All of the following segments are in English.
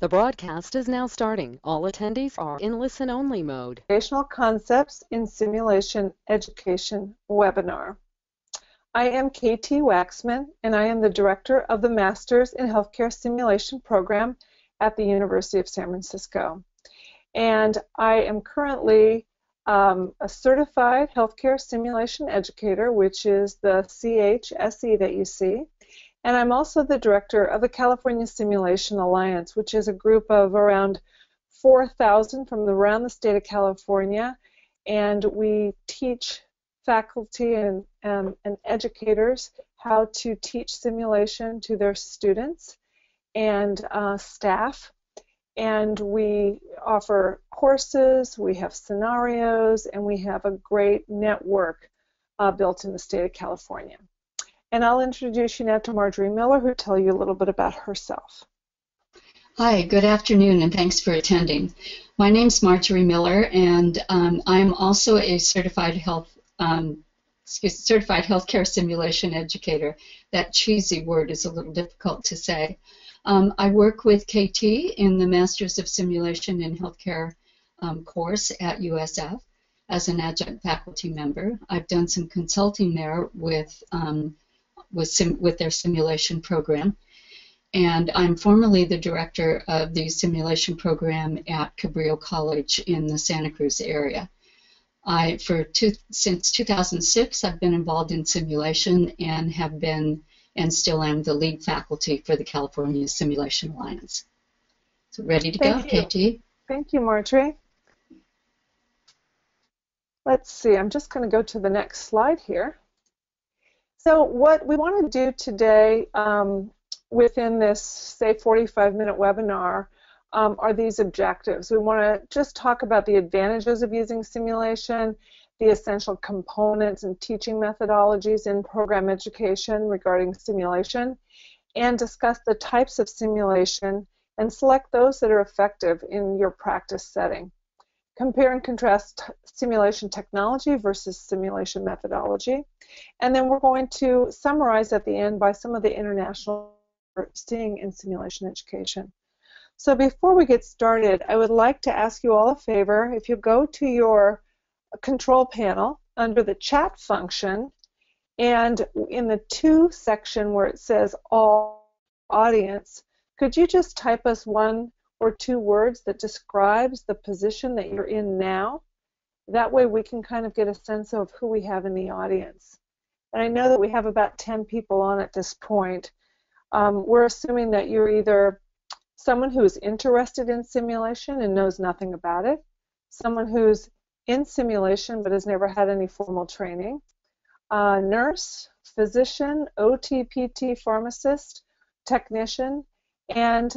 The broadcast is now starting. All attendees are in listen-only mode. Foundational Concepts in Simulation Education webinar. I am KT Waxman, and I am the Director of the Masters in Healthcare Simulation Program at the University of San Francisco. And I am currently a Certified Healthcare Simulation Educator, which is the CHSE that you see. And I'm also the director of the California Simulation Alliance, which is a group of around 4,000 from around the state of California. And we teach faculty and educators how to teach simulation to their students and staff. And we offer courses, we have scenarios, and we have a great network built in the state of California. And I'll introduce you now to Marjorie Miller, who will tell you a little bit about herself. Hi, good afternoon, and thanks for attending. My name's Marjorie Miller, and I'm also a certified healthcare simulation educator. That cheesy word is a little difficult to say. I work with KT in the Masters of Simulation in Healthcare course at USF as an adjunct faculty member. I've done some consulting there with their simulation program, and I'm formerly the director of the simulation program at Cabrillo College in the Santa Cruz area. Since 2006 I've been involved in simulation and have been and still am the lead faculty for the California Simulation Alliance. So ready to go, KT? Thank you, Marjorie. Let's see, I'm just going to go to the next slide here. So what we want to do today within this, say, 45-minute webinar are these objectives. We want to just talk about the advantages of using simulation, the essential components and teaching methodologies in program education regarding simulation, and discuss the types of simulation and select those that are effective in your practice setting. Compare and contrast simulation technology versus simulation methodology. And then we're going to summarize at the end by some of the international we're seeing in simulation education. So before we get started, I would like to ask you all a favor. If you go to your control panel under the chat function, and in the To section where it says All Audience, could you just type us one or two words that describes the position that you're in now? That way we can kind of get a sense of who we have in the audience. And I know that we have about 10 people on at this point. We're assuming that you're either someone who is interested in simulation and knows nothing about it, someone who's in simulation but has never had any formal training, nurse, physician, OT, PT, pharmacist, technician, and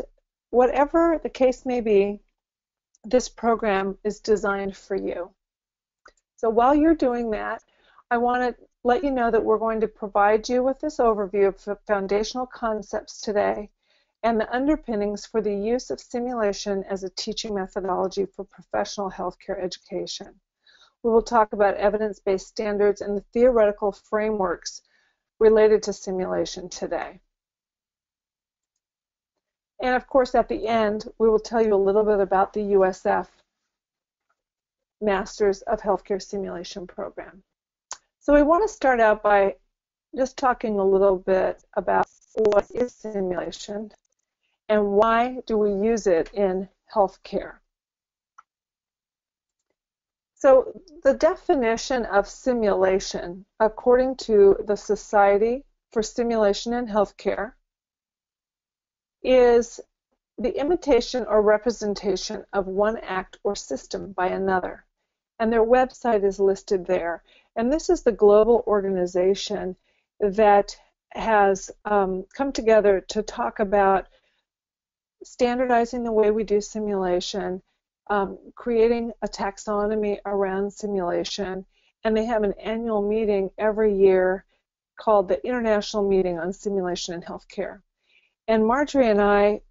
whatever the case may be, this program is designed for you. So while you're doing that, I want to let you know that we're going to provide you with this overview of foundational concepts today and the underpinnings for the use of simulation as a teaching methodology for professional healthcare education. We will talk about evidence-based standards and the theoretical frameworks related to simulation today. And of course, at the end, we will tell you a little bit about the USF Masters of Healthcare Simulation Program. So we want to start out by just talking a little bit about what is simulation and why do we use it in healthcare. So the definition of simulation, according to the Society for Simulation in Healthcare, is the imitation or representation of one act or system by another. And their website is listed there. And this is the global organization that has come together to talk about standardizing the way we do simulation, creating a taxonomy around simulation, and they have an annual meeting every year called the International Meeting on Simulation in Healthcare. And Marjorie and I,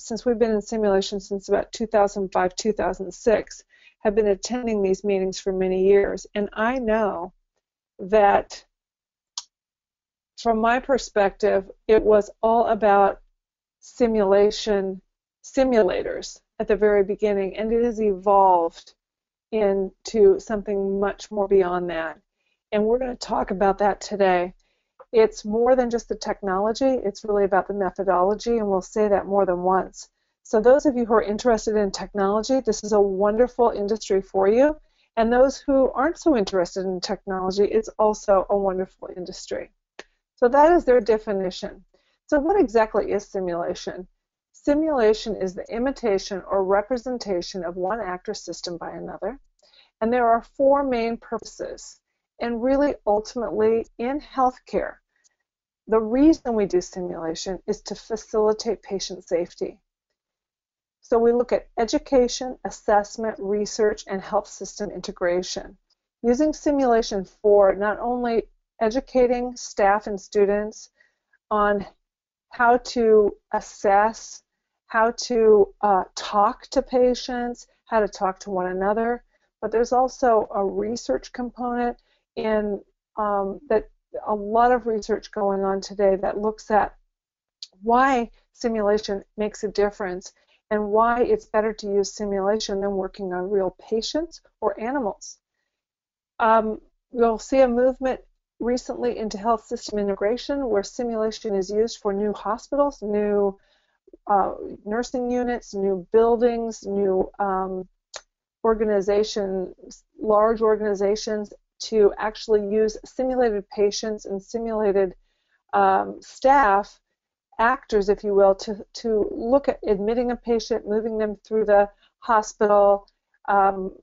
since we've been in simulation since about 2005, 2006, have been attending these meetings for many years. And I know that from my perspective, it was all about simulation simulators at the very beginning, and it has evolved into something much more beyond that. And we're going to talk about that today. It's more than just the technology, it's really about the methodology, and we'll say that more than once. So those of you who are interested in technology, this is a wonderful industry for you. And those who aren't so interested in technology, it's also a wonderful industry. So that is their definition. So what exactly is simulation? Simulation is the imitation or representation of one actor system by another. And there are four main purposes. And really, ultimately, in healthcare, the reason we do simulation is to facilitate patient safety. So we look at education, assessment, research, and health system integration, using simulation for not only educating staff and students on how to assess, how to talk to patients, how to talk to one another, but there's also a research component in that a lot of research going on today that looks at why simulation makes a difference and why it's better to use simulation than working on real patients or animals. You'll see a movement recently into health system integration where simulation is used for new hospitals, new nursing units, new buildings, new organizations, large organizations, to actually use simulated patients and simulated staff, actors, if you will, to look at admitting a patient, moving them through the hospital,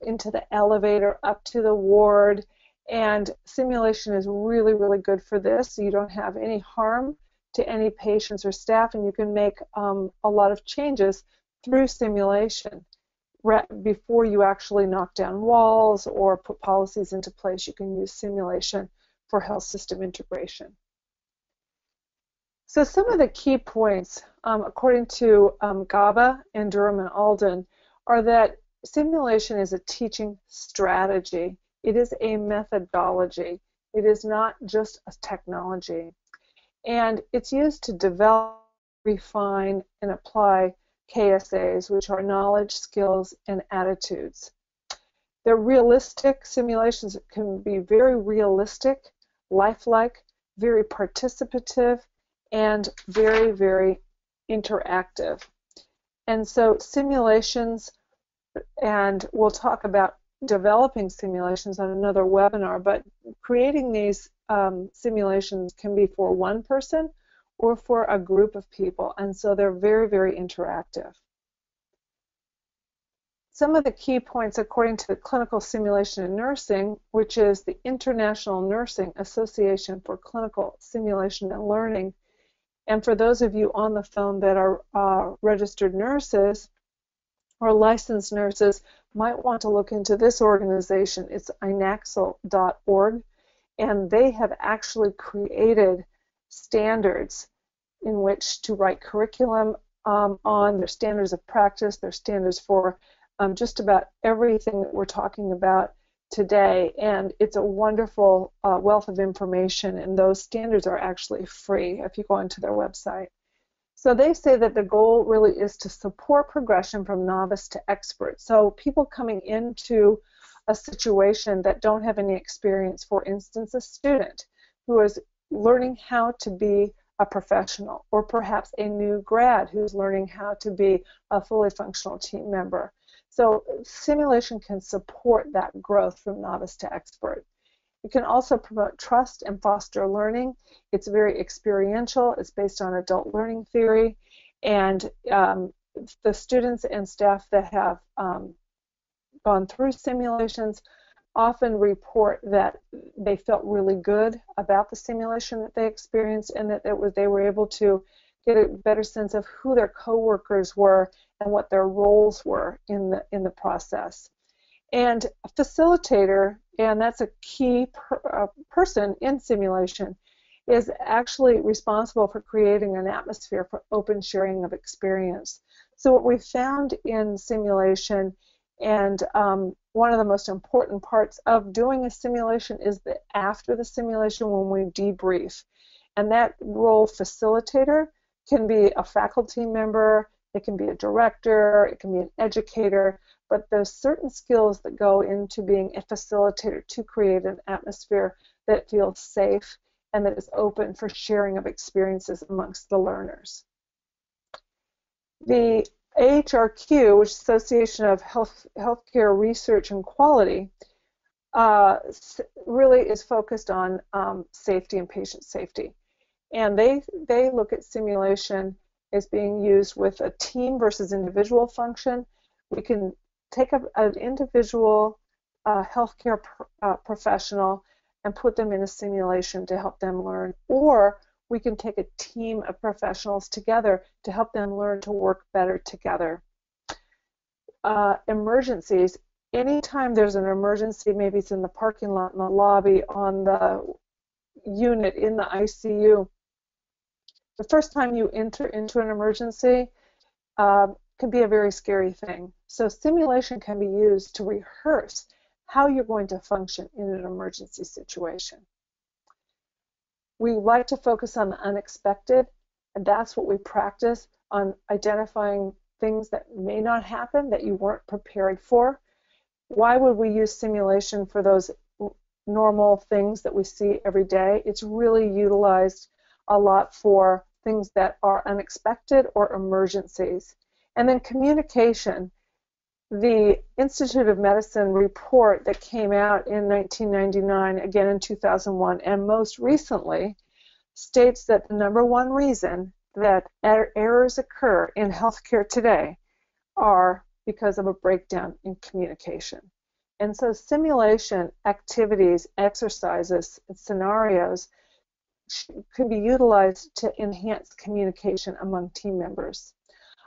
into the elevator, up to the ward. And simulation is really, really good for this. You don't have any harm to any patients or staff, and you can make a lot of changes through simulation. Before you actually knock down walls or put policies into place, you can use simulation for health system integration. So some of the key points, according to GABA and Durham and Alden, are that simulation is a teaching strategy. It is a methodology. It is not just a technology. And it's used to develop, refine, and apply KSAs, which are knowledge, skills, and attitudes. They're realistic simulations that can be very realistic, lifelike, very participative, and very, very interactive. And so simulations, and we'll talk about developing simulations on another webinar, but creating these simulations can be for one person or for a group of people, and so they're very, very interactive. Some of the key points according to the Clinical Simulation in Nursing, which is the International Nursing Association for Clinical Simulation and Learning, and for those of you on the phone that are registered nurses or licensed nurses might want to look into this organization. It's INACSL.org, and they have actually created standards in which to write curriculum on, their standards of practice, their standards for just about everything that we're talking about today. And it's a wonderful wealth of information, and those standards are actually free if you go onto their website. So they say that the goal really is to support progression from novice to expert. So people coming into a situation that don't have any experience, for instance, a student who is learning how to be a professional, or perhaps a new grad who's learning how to be a fully functional team member. So simulation can support that growth from novice to expert. It can also promote trust and foster learning. It's very experiential. It's based on adult learning theory, and the students and staff that have gone through simulations often report that they felt really good about the simulation that they experienced, and that they were able to get a better sense of who their coworkers were and what their roles were in the process. And a facilitator, and that's a key person in simulation, is actually responsible for creating an atmosphere for open sharing of experience. So what we found in simulation, and one of the most important parts of doing a simulation is that after the simulation, when we debrief, and that role facilitator can be a faculty member, It can be a director, it can be an educator, but there's certain skills that go into being a facilitator to create an atmosphere that feels safe and that is open for sharing of experiences amongst the learners. The AHRQ, which is Association of Healthcare Research and Quality, really is focused on safety and patient safety. And they look at simulation as being used with a team versus individual function. We can take an individual healthcare professional and put them in a simulation to help them learn, or we can take a team of professionals together to help them learn to work better together. Emergencies. Anytime there's an emergency, maybe it's in the parking lot, in the lobby, on the unit, in the ICU, the first time you enter into an emergency can be a very scary thing. So simulation can be used to rehearse how you're going to function in an emergency situation. We like to focus on the unexpected, and that's what we practice on, identifying things that may not happen that you weren't prepared for. Why would we use simulation for those normal things that we see every day? It's really utilized a lot for things that are unexpected or emergencies. And then communication. The Institute of Medicine report that came out in 1999, again in 2001, and most recently, states that the #1 reason that errors occur in healthcare today are because of a breakdown in communication. And so simulation activities, exercises, and scenarios can be utilized to enhance communication among team members.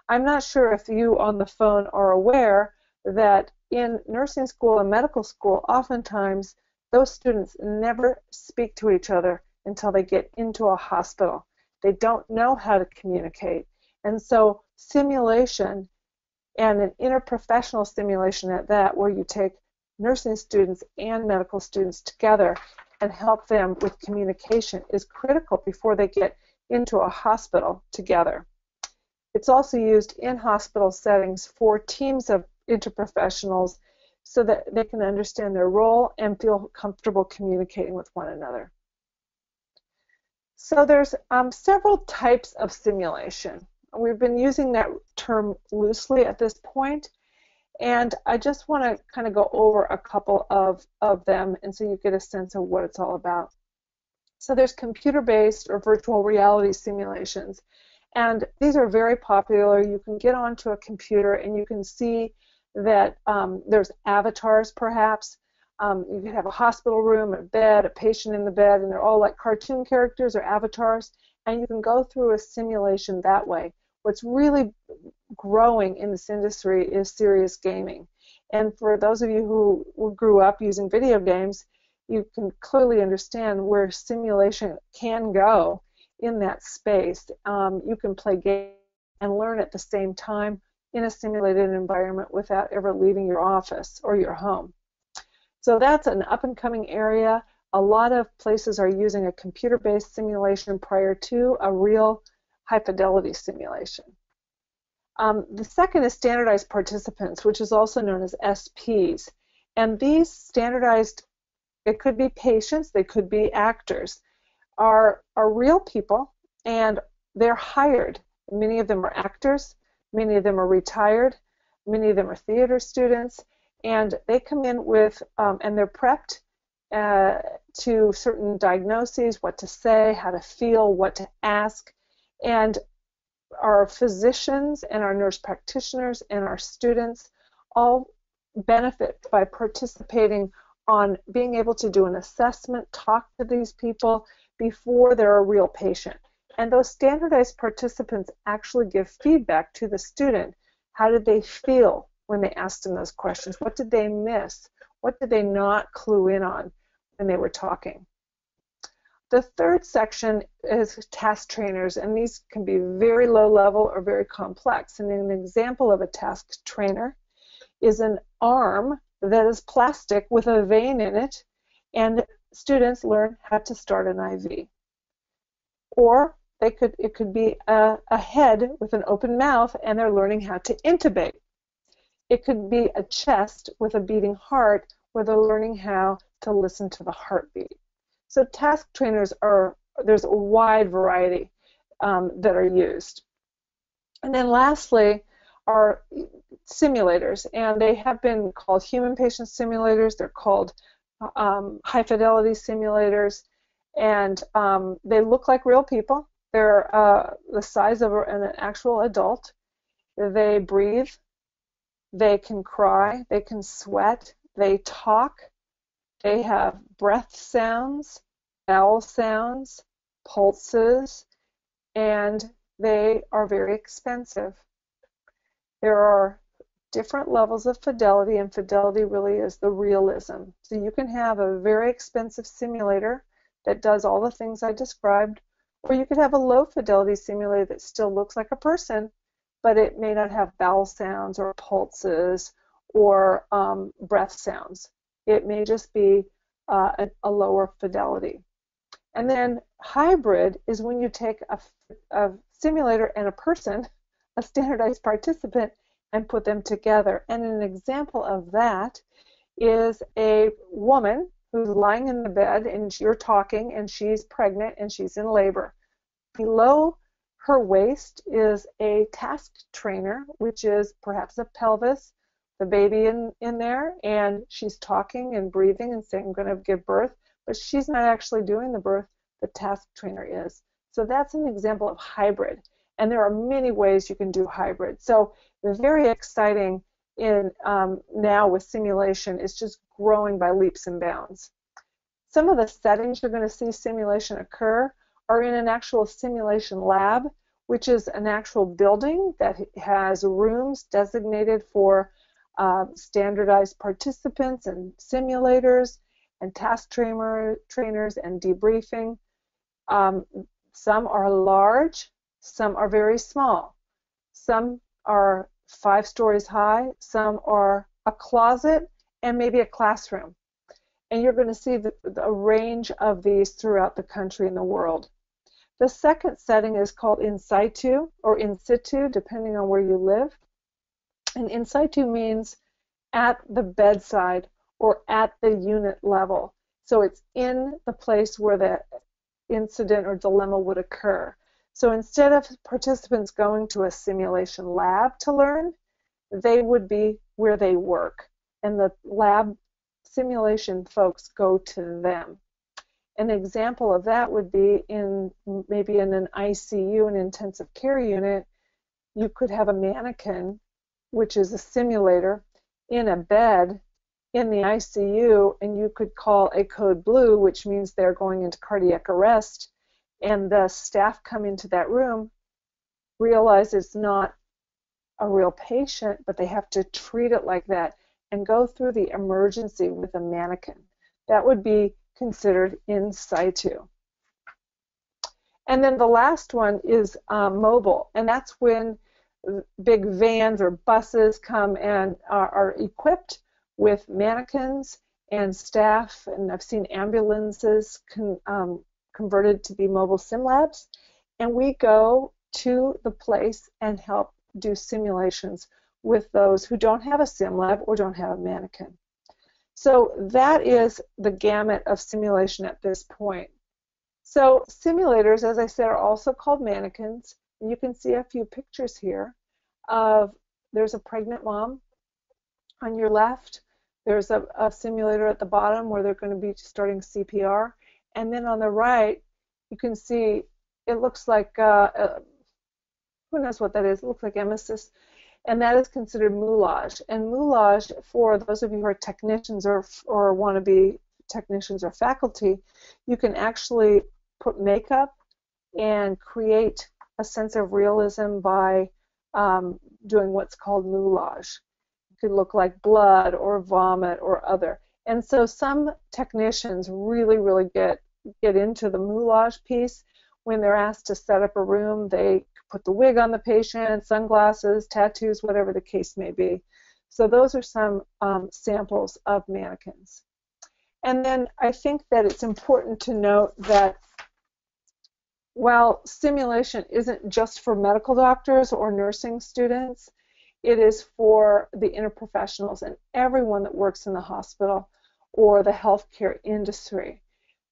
I'm not sure if you on the phone are aware that in nursing school and medical school, oftentimes those students never speak to each other until they get into a hospital. They don't know how to communicate. And so simulation, and an interprofessional simulation at that, where you take nursing students and medical students together and help them with communication, is critical before they get into a hospital together. It's also used in hospital settings for teams of interprofessionals so that they can understand their role and feel comfortable communicating with one another. So there's several types of simulation. We've been using that term loosely at this point, and I just want to kind of go over a couple of them, and so you get a sense of what it's all about. So there's computer-based or virtual reality simulations. And these are very popular. You can get onto a computer and you can see that there's avatars, perhaps. You could have a hospital room, a bed, a patient in the bed, and they're all like cartoon characters or avatars. And you can go through a simulation that way. What's really growing in this industry is serious gaming. And for those of you who grew up using video games, you can clearly understand where simulation can go in that space. You can play games and learn at the same time in a simulated environment without ever leaving your office or your home. So that's an up-and-coming area. A lot of places are using a computer-based simulation prior to a real high-fidelity simulation. The second is standardized participants, which is also known as SPs. And these standardized, it could be patients, they could be actors, are real people, and they're hired. Many of them are actors, many of them are retired, many of them are theater students, and they come in with, and they're prepped to certain diagnoses, what to say, how to feel, what to ask, and our physicians and our nurse practitioners and our students all benefit by participating on being able to do an assessment, talk to these people, before they're a real patient. And those standardized participants actually give feedback to the student. How did they feel when they asked them those questions? What did they miss? What did they not clue in on when they were talking? The third section is task trainers, and these can be very low level or very complex. And an example of a task trainer is an arm that is plastic with a vein in it, and students learn how to start an IV. Or they could, it could be a head with an open mouth and they're learning how to intubate. It could be a chest with a beating heart where they're learning how to listen to the heartbeat. So task trainers are, there's a wide variety that are used. And then lastly are simulators, and they have been called human patient simulators, they're called high fidelity simulators, and they look like real people. They're the size of an actual adult. They breathe, they can cry, they can sweat, they talk, they have breath sounds, bowel sounds, pulses, and they are very expensive. There are different levels of fidelity, and fidelity really is the realism. So you can have a very expensive simulator that does all the things I described, or you could have a low fidelity simulator that still looks like a person, but it may not have bowel sounds or pulses or breath sounds. It may just be a lower fidelity. And then hybrid is when you take a simulator and a person, a standardized participant, and put them together. And an example of that is a woman who's lying in the bed and you're talking and she's pregnant and she's in labor. Below her waist is a task trainer, which is perhaps a pelvis, the baby in there, and she's talking and breathing and saying, I'm going to give birth, but she's not actually doing the birth, the task trainer is. So that's an example of hybrid. And there are many ways you can do hybrid. So very exciting in now with simulation is just growing by leaps and bounds. Some of the settings you're going to see simulation occur are in an actual simulation lab, which is an actual building that has rooms designated for standardized participants and simulators and task trainers and debriefing. Some are large, some are very small, some are 5 stories high, some are a closet and maybe a classroom. And you're going to see the range of these throughout the country and the world. The second setting is called in situ or in situ, depending on where you live. And in situ means at the bedside or at the unit level. So it's in the place where the incident or dilemma would occur. So instead of participants going to a simulation lab to learn, they would be where they work. And the lab simulation folks go to them. An example of that would be in maybe in an ICU, an intensive care unit, you could have a mannequin, which is a simulator, in a bed in the ICU, and you could call a code blue, which means they're going into cardiac arrest, and the staff come into that room, realize it's not a real patient, but they have to treat it like that and go through the emergency with a mannequin. That would be considered in situ. And then the last one is mobile, and that's when big vans or buses come and are equipped with mannequins and staff, and I've seen ambulances converted to be mobile sim labs, and we go to the place and help do simulations with those who don't have a sim lab or don't have a mannequin. So that is the gamut of simulation at this point. So simulators, as I said, are also called mannequins. You can see a few pictures here of there's a pregnant mom on your left. There's a simulator at the bottom where they're going to be starting CPR. And then on the right, you can see it looks like, who knows what that is, it looks like emesis. And that is considered moulage. And moulage, for those of you who are technicians or want to be technicians or faculty, you can actually put makeup and create a sense of realism by doing what's called moulage. It could look like blood or vomit or other. And so some technicians really, really get into the moulage piece. When they're asked to set up a room, they put the wig on the patient, sunglasses, tattoos, whatever the case may be. So those are some samples of mannequins. And then I think that it's important to note that while simulation isn't just for medical doctors or nursing students, it is for the interprofessionals and everyone that works in the hospital or the healthcare industry.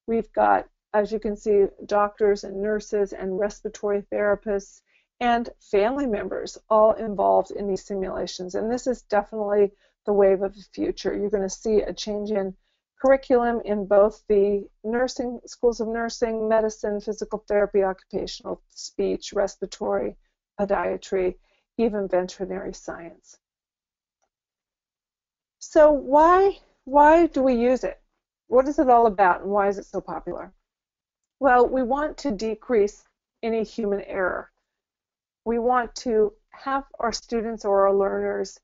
We've got, as you can see, doctors and nurses and respiratory therapists and family members all involved in these simulations. And this is definitely the wave of the future. You're going to see a change in curriculum in both the nursing schools of nursing, medicine, physical therapy, occupational, speech, respiratory, podiatry, even veterinary science. So why do we use it? What is it all about, and why is it so popular? Well, we want to decrease any human error. We want to have our students or our learners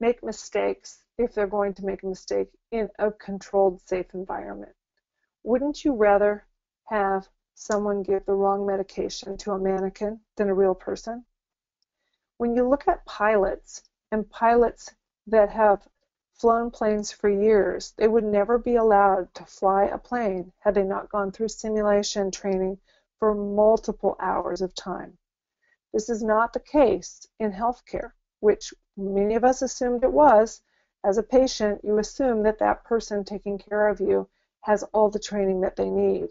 make mistakes, if they're going to make a mistake, in a controlled, safe environment. Wouldn't you rather have someone give the wrong medication to a mannequin than a real person? When you look at pilots, and pilots that have flown planes for years, they would never be allowed to fly a plane had they not gone through simulation training for multiple hours of time. This is not the case in healthcare, which many of us assumed it was. As a patient, you assume that that person taking care of you has all the training that they need.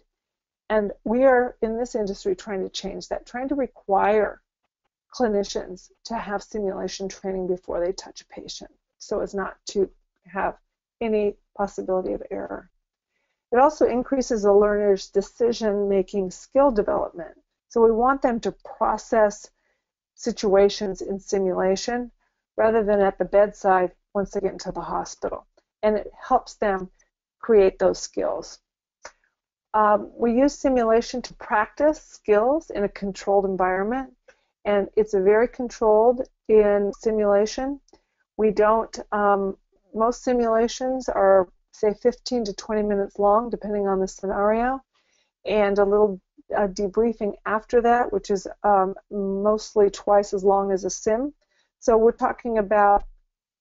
And we are, in this industry, trying to change that, trying to require clinicians to have simulation training before they touch a patient so as not to have any possibility of error. It also increases a learner's decision-making skill development. So we want them to process situations in simulation rather than at the bedside once they get into the hospital, and it helps them create those skills. We use simulation to practice skills in a controlled environment, and it's very controlled in simulation. We don't, most simulations are, say, 15 to 20 minutes long, depending on the scenario, and a little debriefing after that, which is mostly twice as long as a sim. So we're talking about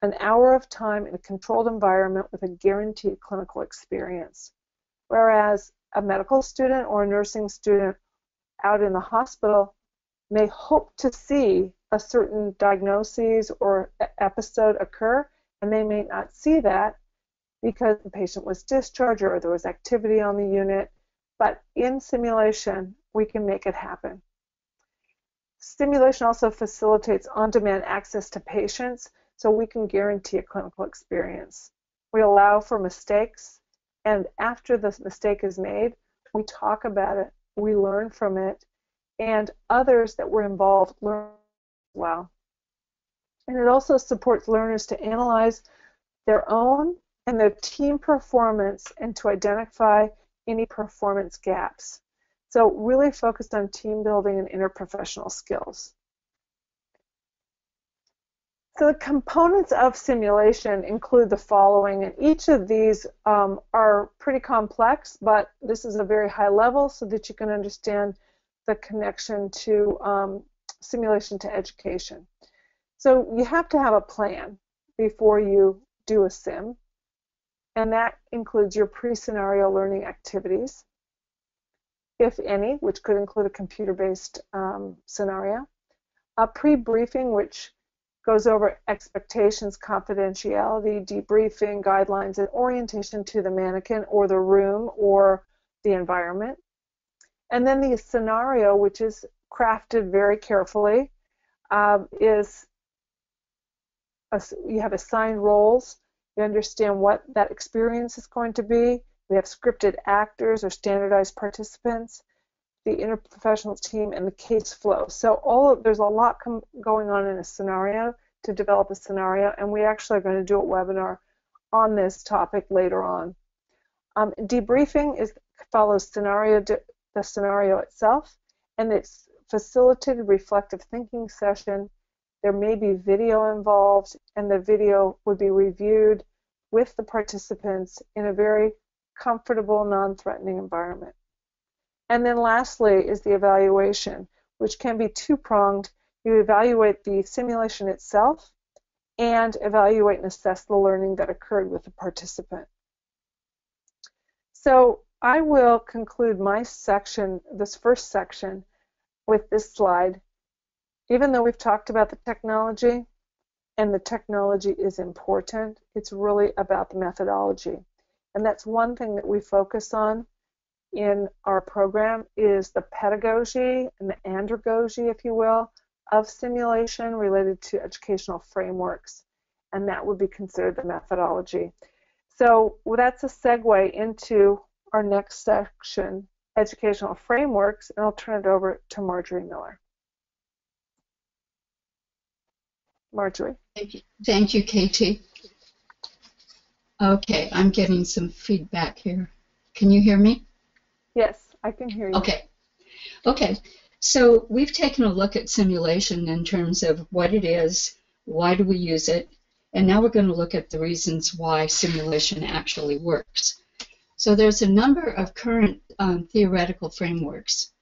an hour of time in a controlled environment with a guaranteed clinical experience. Whereas a medical student or a nursing student out in the hospital may hope to see a certain diagnosis or episode occur, and they may not see that because the patient was discharged or there was activity on the unit. But in simulation, we can make it happen. Simulation also facilitates on-demand access to patients, so we can guarantee a clinical experience. We allow for mistakes, and after the mistake is made, we talk about it, we learn from it, and others that were involved learn as well. And it also supports learners to analyze their own and their team performance and to identify any performance gaps. So really focused on team building and interprofessional skills. So the components of simulation include the following, and each of these are pretty complex, but this is a very high level so that you can understand the connection to simulation to education. So you have to have a plan before you do a sim, and that includes your pre-scenario learning activities, if any, which could include a computer-based scenario, a pre-briefing, which goes over expectations, confidentiality, debriefing, guidelines, and orientation to the mannequin or the room or the environment. And then the scenario, which is crafted very carefully, you have assigned roles. You understand what that experience is going to be. We have scripted actors or standardized participants, the interprofessional team, and the case flow. So there's a lot going on in a scenario to develop a scenario, and we actually are going to do a webinar on this topic later on. Debriefing follows the scenario itself, and it's facilitated reflective thinking session. There may be video involved, and the video would be reviewed with the participants in a very comfortable, non-threatening environment. And then lastly is the evaluation, which can be two-pronged. You evaluate the simulation itself and evaluate and assess the learning that occurred with the participant. So I will conclude my section, this first section, with this slide. Even though we've talked about the technology, and the technology is important, it's really about the methodology. And that's one thing that we focus on in our program is the pedagogy and the andragogy, if you will, of simulation related to educational frameworks. And that would be considered the methodology. So that's a segue into our next section, educational frameworks, and I'll turn it over to Marjorie Miller. Marjorie. Thank you, KT. Okay, I'm getting some feedback here. Can you hear me? Yes, I can hear you. Okay. Okay, so we've taken a look at simulation in terms of what it is, why do we use it, and now we're going to look at the reasons why simulation actually works. So there's a number of current theoretical frameworks.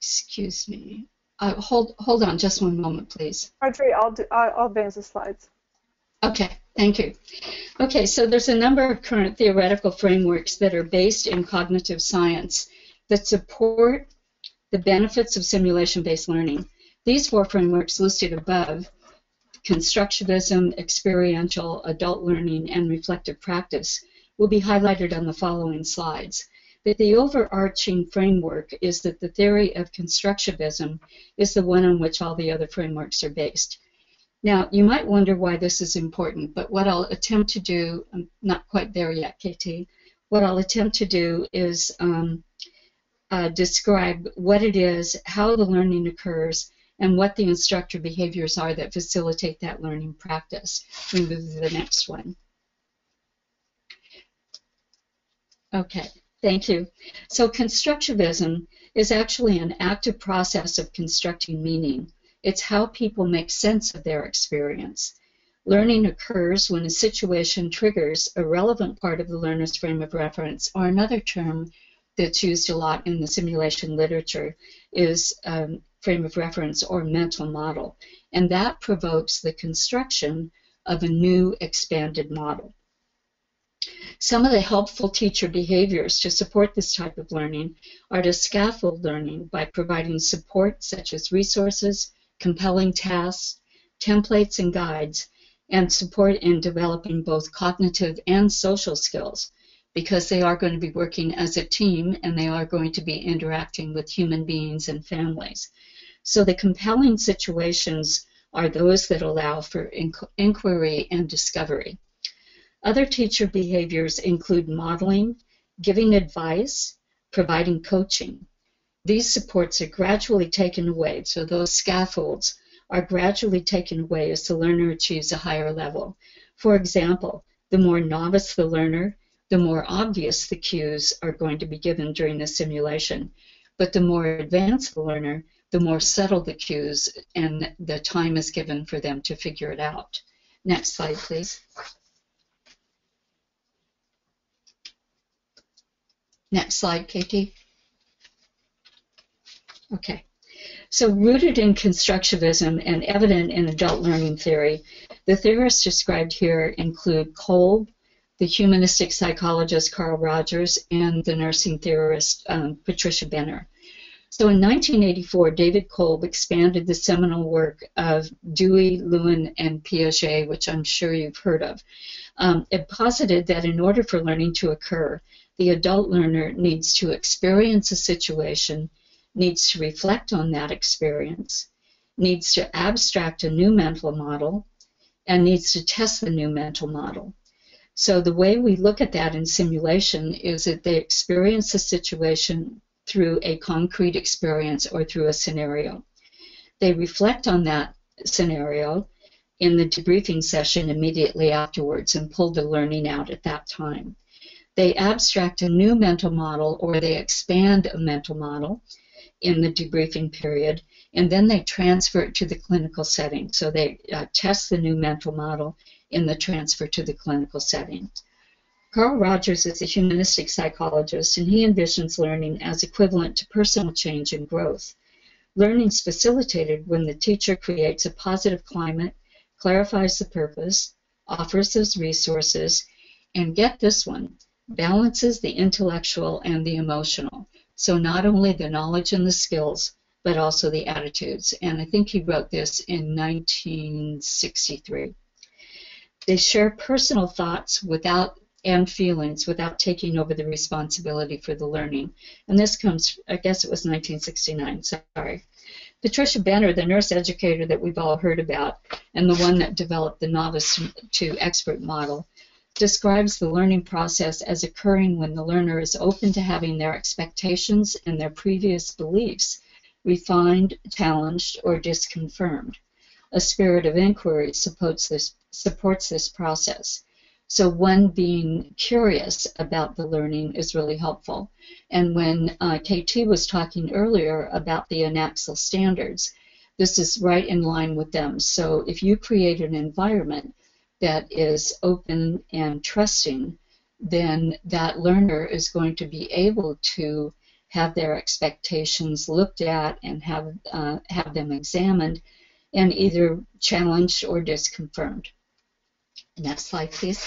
Excuse me. Hold on just one moment, please. Marjorie, I'll advance the slides. Okay, thank you. Okay, so there's a number of current theoretical frameworks that are based in cognitive science that support the benefits of simulation-based learning. These four frameworks listed above, constructivism, experiential, adult learning, and reflective practice, will be highlighted on the following slides. But the overarching framework is that the theory of constructivism is the one on which all the other frameworks are based. Now, you might wonder why this is important, but what I'll attempt to do, I'm not quite there yet, KT, what I'll attempt to do is describe what it is, how the learning occurs, and what the instructor behaviors are that facilitate that learning practice. We move to the next one. Okay, thank you. So constructivism is actually an active process of constructing meaning. It's how people make sense of their experience. Learning occurs when a situation triggers a relevant part of the learner's frame of reference, or another term that's used a lot in the simulation literature is frame of reference or mental model, and that provokes the construction of a new expanded model. Some of the helpful teacher behaviors to support this type of learning are to scaffold learning by providing support such as resources, compelling tasks, templates and guides, and support in developing both cognitive and social skills, because they are going to be working as a team and they are going to be interacting with human beings and families. So the compelling situations are those that allow for inquiry and discovery. Other teacher behaviors include modeling, giving advice, providing coaching. These supports are gradually taken away, so those scaffolds are gradually taken away as the learner achieves a higher level. For example, the more novice the learner, the more obvious the cues are going to be given during the simulation. But the more advanced the learner, the more subtle the cues and the time is given for them to figure it out. Next slide, please. Next slide, KT. Okay. So rooted in constructivism and evident in adult learning theory, the theorists described here include Kolb, the humanistic psychologist Carl Rogers, and the nursing theorist Patricia Benner. So in 1984, David Kolb expanded the seminal work of Dewey, Lewin, and Piaget, which I'm sure you've heard of. It posited that in order for learning to occur, the adult learner needs to experience a situation, needs to reflect on that experience, needs to abstract a new mental model, and needs to test the new mental model. So the way we look at that in simulation is that they experience a situation through a concrete experience or through a scenario. They reflect on that scenario in the debriefing session immediately afterwards and pull the learning out at that time. They abstract a new mental model, or they expand a mental model in the debriefing period, and then they transfer it to the clinical setting. So they test the new mental model in the transfer to the clinical setting. Carl Rogers is a humanistic psychologist, and he envisions learning as equivalent to personal change and growth. Learning is facilitated when the teacher creates a positive climate, clarifies the purpose, offers those resources, and get this one, balances the intellectual and the emotional. So not only the knowledge and the skills, but also the attitudes. And I think he wrote this in 1963. They share personal thoughts without and feelings without taking over the responsibility for the learning. And this comes, I guess it was 1969, sorry. Patricia Benner, the nurse educator that we've all heard about, and the one that developed the novice to expert model, describes the learning process as occurring when the learner is open to having their expectations and their previous beliefs refined, challenged, or disconfirmed. A spirit of inquiry supports this process. So one being curious about the learning is really helpful. And when KT was talking earlier about the INACSL standards, this is right in line with them. So if you create an environment that is open and trusting, then that learner is going to be able to have their expectations looked at and have them examined and either challenged or disconfirmed. Next slide, please.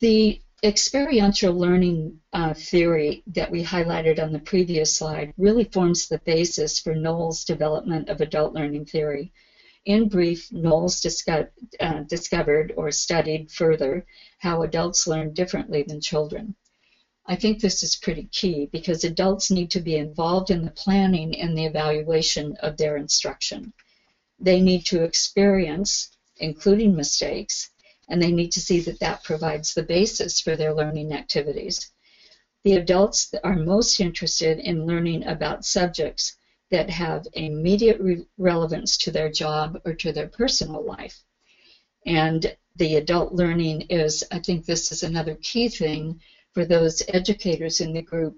The experiential learning theory that we highlighted on the previous slide really forms the basis for Knoll's development of adult learning theory. In brief, Knowles discovered or studied further how adults learn differently than children. I think this is pretty key because adults need to be involved in the planning and the evaluation of their instruction. They need to experience, including mistakes, and they need to see that that provides the basis for their learning activities. The adults are most interested in learning about subjects that have immediate relevance to their job or to their personal life. And the adult learning is, I think this is another key thing for those educators in the group,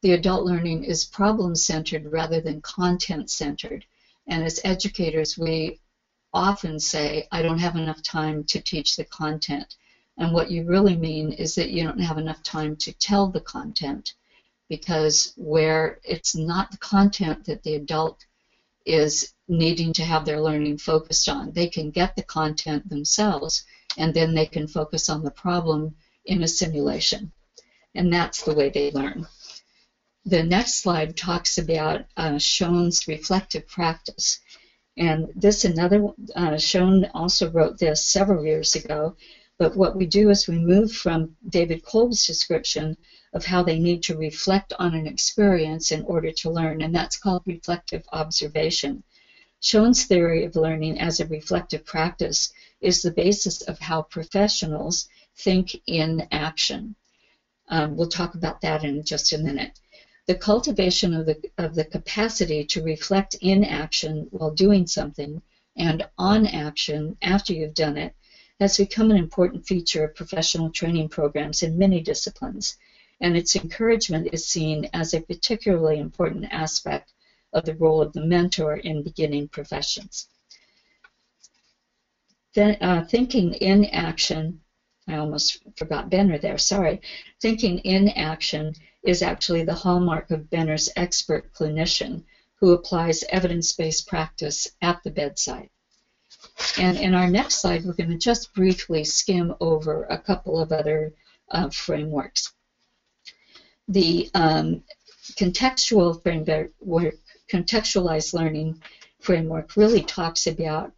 the adult learning is problem-centered rather than content-centered. And as educators, we often say, I don't have enough time to teach the content. And what you really mean is that you don't have enough time to tell the content, because where it's not the content that the adult is needing to have their learning focused on. They can get the content themselves, and then they can focus on the problem in a simulation. And that's the way they learn. The next slide talks about Schoen's reflective practice. And this another, Schoen also wrote this several years ago, but what we do is we move from David Kolb's description of how they need to reflect on an experience in order to learn, and that's called reflective observation. Schoen's theory of learning as a reflective practice is the basis of how professionals think in action. We'll talk about that in just a minute. The cultivation of the capacity to reflect in action while doing something and on action after you've done it has become an important feature of professional training programs in many disciplines, and its encouragement is seen as a particularly important aspect of the role of the mentor in beginning professions. Then, thinking in action, I almost forgot Benner there, sorry. Thinking in action is actually the hallmark of Benner's expert clinician who applies evidence-based practice at the bedside. And in our next slide, we're going to just briefly skim over a couple of other frameworks. The contextual framework, contextualized learning framework really talks about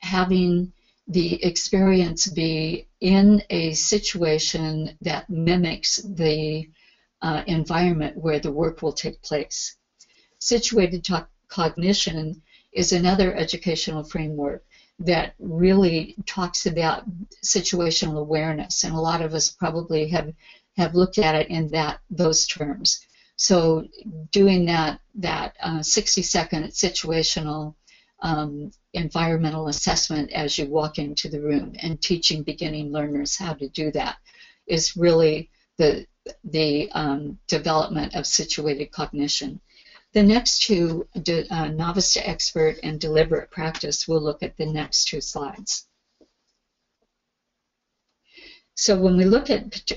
having the experience be in a situation that mimics the environment where the work will take place. Situated cognition is another educational framework that really talks about situational awareness, and a lot of us probably have looked at it in those terms. So doing that 60-second situational environmental assessment as you walk into the room, and teaching beginning learners how to do that is really the development of situated cognition. The next two, novice to expert and deliberate practice, we'll look at the next two slides. So when we look at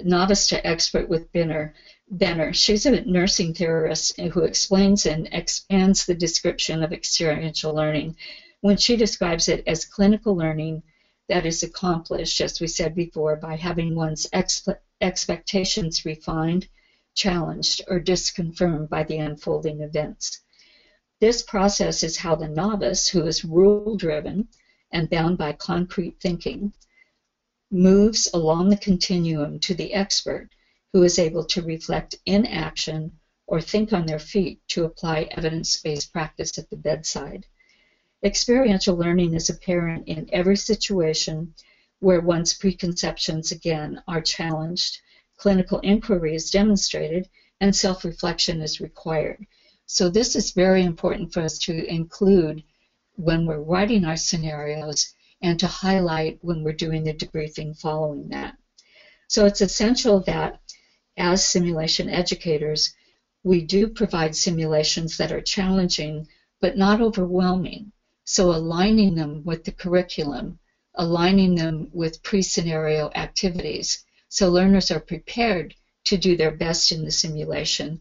novice to expert with Benner, she's a nursing theorist who explains and expands the description of experiential learning when she describes it as clinical learning that is accomplished, as we said before, by having one's expectations refined, challenged, or disconfirmed by the unfolding events. This process is how the novice, who is rule-driven and bound by concrete thinking, moves along the continuum to the expert, who is able to reflect in action or think on their feet to apply evidence-based practice at the bedside. Experiential learning is apparent in every situation where one's preconceptions, again, are challenged, clinical inquiry is demonstrated, and self-reflection is required. So this is very important for us to include when we're writing our scenarios and to highlight when we're doing the debriefing following that. So it's essential that as simulation educators, we do provide simulations that are challenging but not overwhelming. So aligning them with the curriculum, aligning them with pre-scenario activities so learners are prepared to do their best in the simulation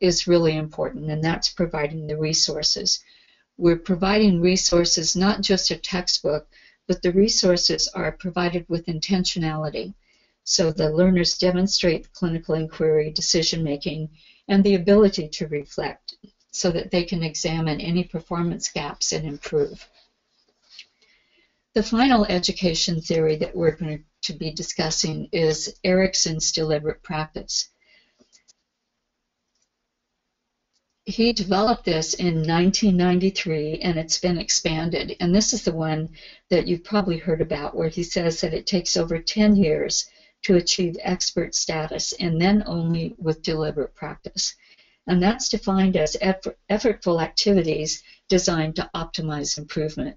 is really important, and that's providing the resources. We're providing resources, not just a textbook, but the resources are provided with intentionality. So the learners demonstrate clinical inquiry, decision-making, and the ability to reflect, so that they can examine any performance gaps and improve. The final education theory that we're going to be discussing is Erickson's deliberate practice. He developed this in 1993, and it's been expanded. And this is the one that you've probably heard about, where he says that it takes over 10 years to achieve expert status, and then only with deliberate practice. And that's defined as effortful activities designed to optimize improvement.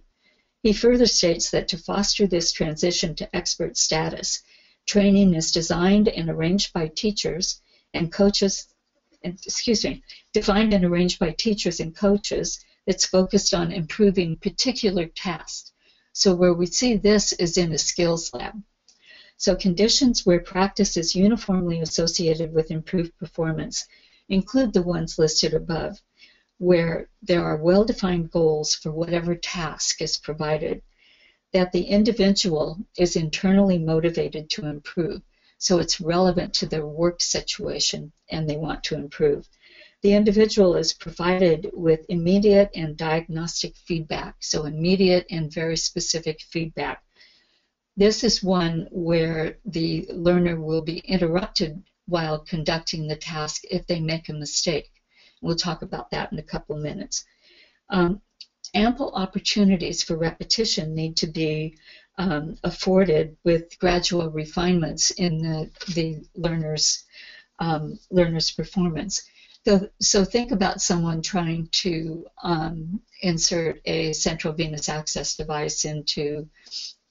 He further states that to foster this transition to expert status, training is designed and arranged by teachers and coaches, defined and arranged by teachers and coaches, that's focused on improving particular tasks. So where we see this is in a skills lab. So conditions where practice is uniformly associated with improved performance include the ones listed above, where there are well-defined goals for whatever task is provided, that the individual is internally motivated to improve, so it's relevant to their work situation and they want to improve. The individual is provided with immediate and diagnostic feedback, so immediate and very specific feedback. This is one where the learner will be interrupted while conducting the task if they make a mistake. We'll talk about that in a couple of minutes. Ample opportunities for repetition need to be afforded with gradual refinements in the learner's performance. So think about someone trying to insert a central venous access device into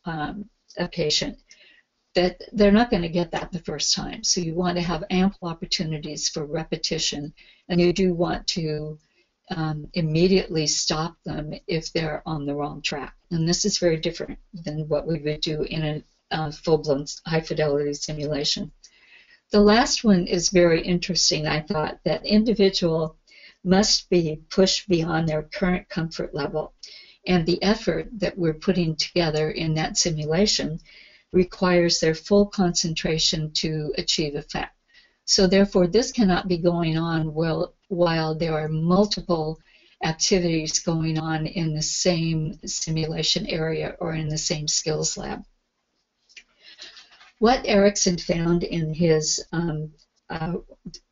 a patient. That they're not going to get that the first time. So you want to have ample opportunities for repetition, and you do want to immediately stop them if they're on the wrong track. And this is very different than what we would do in a full-blown high-fidelity simulation. The last one is very interesting, I thought, that individual must be pushed beyond their current comfort level. And the effort that we're putting together in that simulation requires their full concentration to achieve effect. So therefore, this cannot be going on while there are multiple activities going on in the same simulation area or in the same skills lab. What Erickson found in his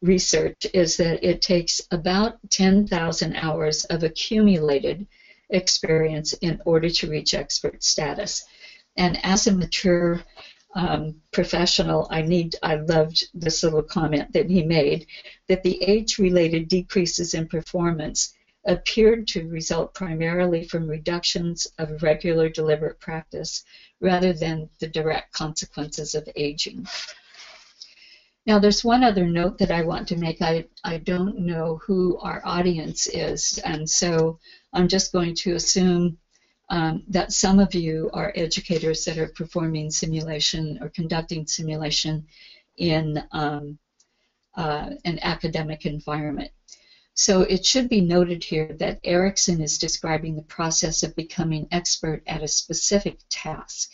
research is that it takes about 10,000 hours of accumulated experience in order to reach expert status. And as a mature professional, I loved this little comment that he made, that the age-related decreases in performance appeared to result primarily from reductions of regular deliberate practice rather than the direct consequences of aging. Now, there's one other note that I want to make. I don't know who our audience is, and so I'm just going to assume that some of you are educators that are performing simulation or conducting simulation in an academic environment. So it should be noted here that Erickson is describing the process of becoming expert at a specific task.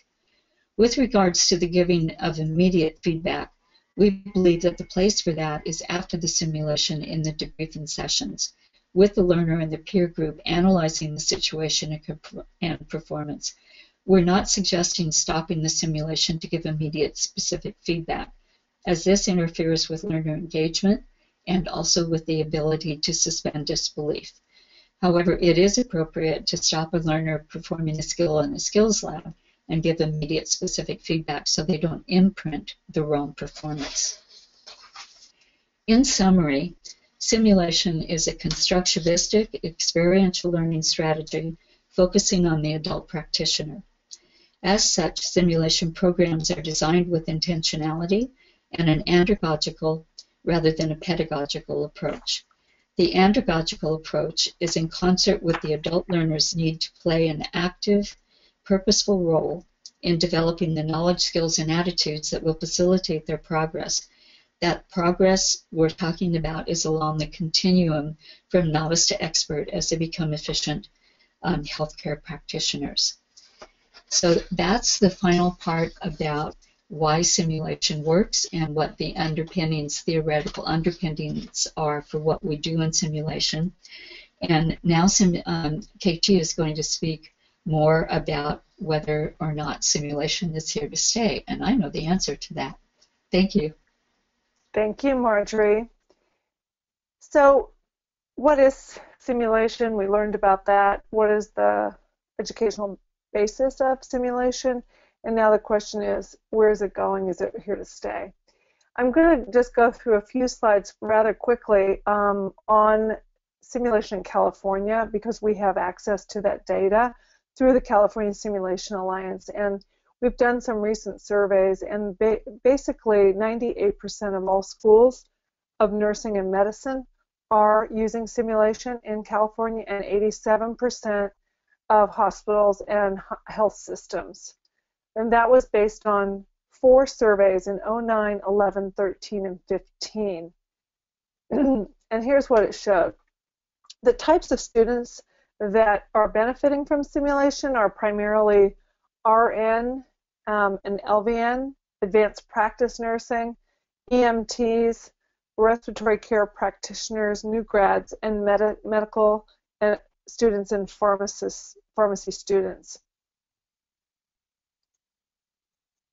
With regards to the giving of immediate feedback, we believe that the place for that is after the simulation in the debriefing sessions, with the learner and the peer group analyzing the situation and performance. We're not suggesting stopping the simulation to give immediate specific feedback, as this interferes with learner engagement and also with the ability to suspend disbelief. However, it is appropriate to stop a learner performing a skill in the skills lab and give immediate specific feedback so they don't imprint the wrong performance. In summary, simulation is a constructivistic experiential learning strategy focusing on the adult practitioner. As such, simulation programs are designed with intentionality and an andragogical rather than a pedagogical approach. The andragogical approach is in concert with the adult learner's need to play an active, purposeful role in developing the knowledge, skills, and attitudes that will facilitate their progress. That progress we're talking about is along the continuum from novice to expert as they become efficient healthcare practitioners. So that's the final part about why simulation works and what the underpinnings, theoretical underpinnings are for what we do in simulation. And now KT is going to speak more about whether or not simulation is here to stay, and I know the answer to that. Thank you. Thank you, Marjorie. So what is simulation? We learned about that. What is the educational basis of simulation? And now the question is, where is it going? Is it here to stay? I'm going to just go through a few slides rather quickly on simulation in California, because we have access to that data through the California Simulation Alliance, and we've done some recent surveys, and basically 98% of all schools of nursing and medicine are using simulation in California, and 87% of hospitals and health systems. And that was based on 4 surveys in 09, 11, 13, and 15. And here's what it showed. The types of students that are benefiting from simulation are primarily RN and LVN, advanced practice nursing, EMTs, respiratory care practitioners, new grads, and medical students and pharmacy students.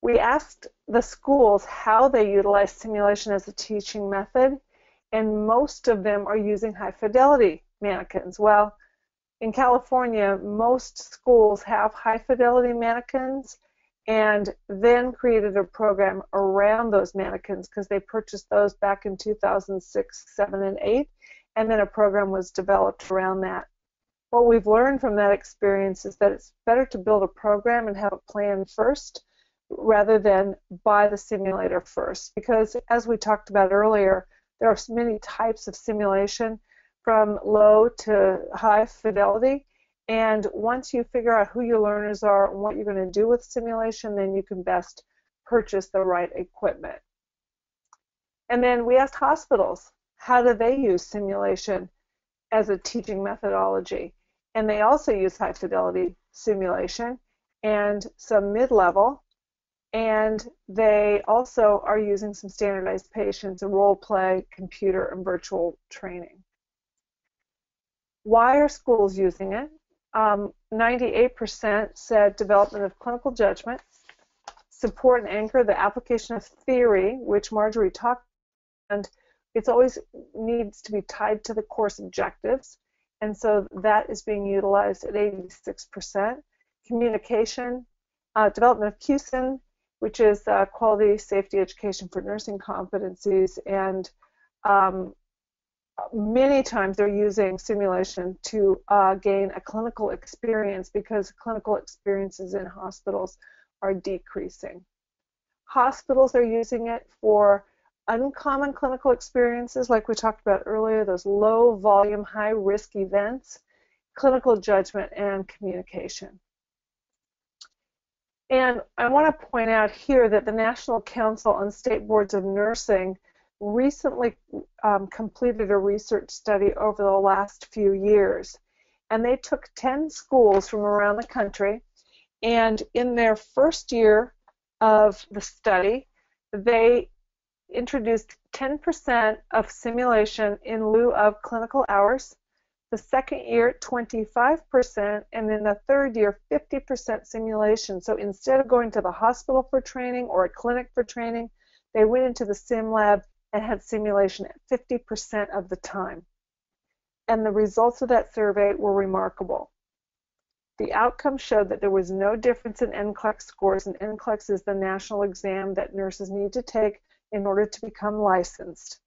We asked the schools how they utilize simulation as a teaching method, and most of them are using high-fidelity mannequins. Well, in California, most schools have high-fidelity mannequins and then created a program around those mannequins because they purchased those back in 2006, 7, and 8, and then a program was developed around that. What we've learned from that experience is that it's better to build a program and have a plan first rather than buy the simulator first, because as we talked about earlier, there are many types of simulation from low to high fidelity, and once you figure out who your learners are and what you're going to do with simulation, then you can best purchase the right equipment. And then we asked hospitals, how do they use simulation as a teaching methodology? And they also use high fidelity simulation and some mid-level, and they also are using some standardized patients and role play, computer, and virtual training. Why are schools using it? 98% said development of clinical judgment, support and anchor the application of theory, which Marjorie talked about, and it always needs to be tied to the course objectives, and so that is being utilized at 86%. Communication, development of QSEN, which is quality safety education for nursing competencies, and many times they're using simulation to gain a clinical experience because clinical experiences in hospitals are decreasing. Hospitals are using it for uncommon clinical experiences like we talked about earlier, those low volume, high risk events, clinical judgment, and communication. And I want to point out here that the National Council on State Boards of Nursing recently completed a research study over the last few years, and they took 10 schools from around the country, and in their first year of the study, they introduced 10% of simulation in lieu of clinical hours, the second year 25%, and in the third year 50% simulation. So instead of going to the hospital for training or a clinic for training, they went into the sim lab and had simulation at 50% of the time. And the results of that survey were remarkable. The outcome showed that there was no difference in NCLEX scores, and NCLEX is the national exam that nurses need to take in order to become licensed.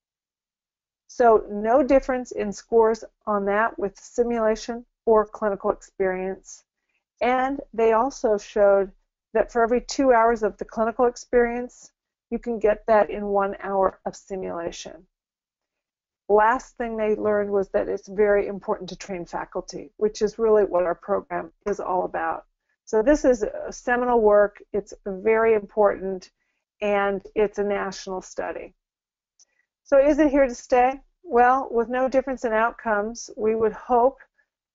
So no difference in scores on that with simulation or clinical experience. And they also showed that for every 2 hours of the clinical experience, you can get that in 1 hour of simulation. Last thing they learned was that it's very important to train faculty, which is really what our program is all about. So this is a seminal work. It's very important, and it's a national study. So is it here to stay? Well, with no difference in outcomes, we would hope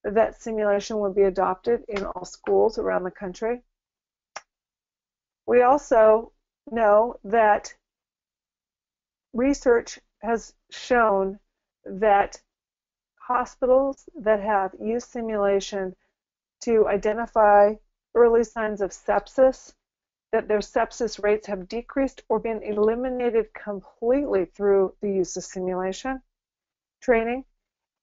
that simulation would be adopted in all schools around the country. We also know that research has shown that hospitals that have used simulation to identify early signs of sepsis, that their sepsis rates have decreased or been eliminated completely through the use of simulation training.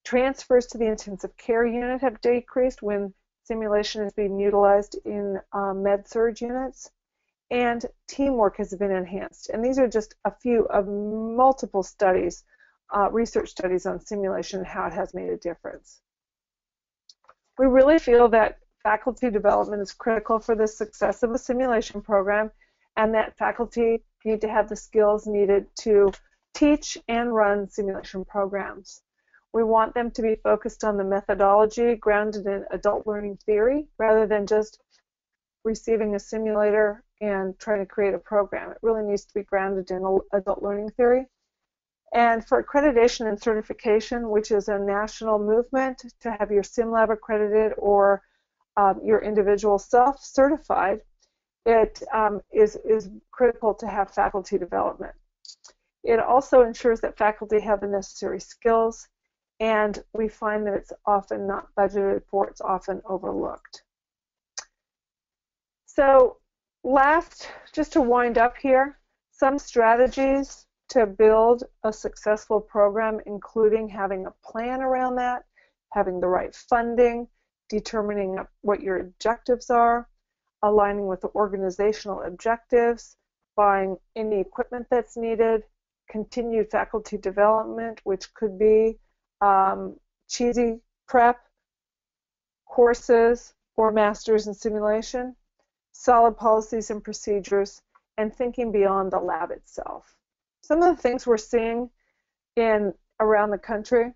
Transfers to the intensive care unit have decreased when simulation is being utilized in med-surg units. And teamwork has been enhanced. And these are just a few of multiple studies, research studies on simulation and how it has made a difference. We really feel that faculty development is critical for the success of a simulation program, and that faculty need to have the skills needed to teach and run simulation programs. We want them to be focused on the methodology grounded in adult learning theory rather than just receiving a simulator and trying to create a program. It really needs to be grounded in adult learning theory. And for accreditation and certification, which is a national movement to have your sim lab accredited or your individual self certified, it is critical to have faculty development. It also ensures that faculty have the necessary skills, and we find that it's often not budgeted for, it's often overlooked. So last, just to wind up here, some strategies to build a successful program, including having a plan around that, having the right funding, determining what your objectives are, aligning with the organizational objectives, buying any equipment that's needed, continued faculty development, which could be cheesy prep, courses, or masters in simulation, solid policies and procedures, and thinking beyond the lab itself. Some of the things we're seeing in around the country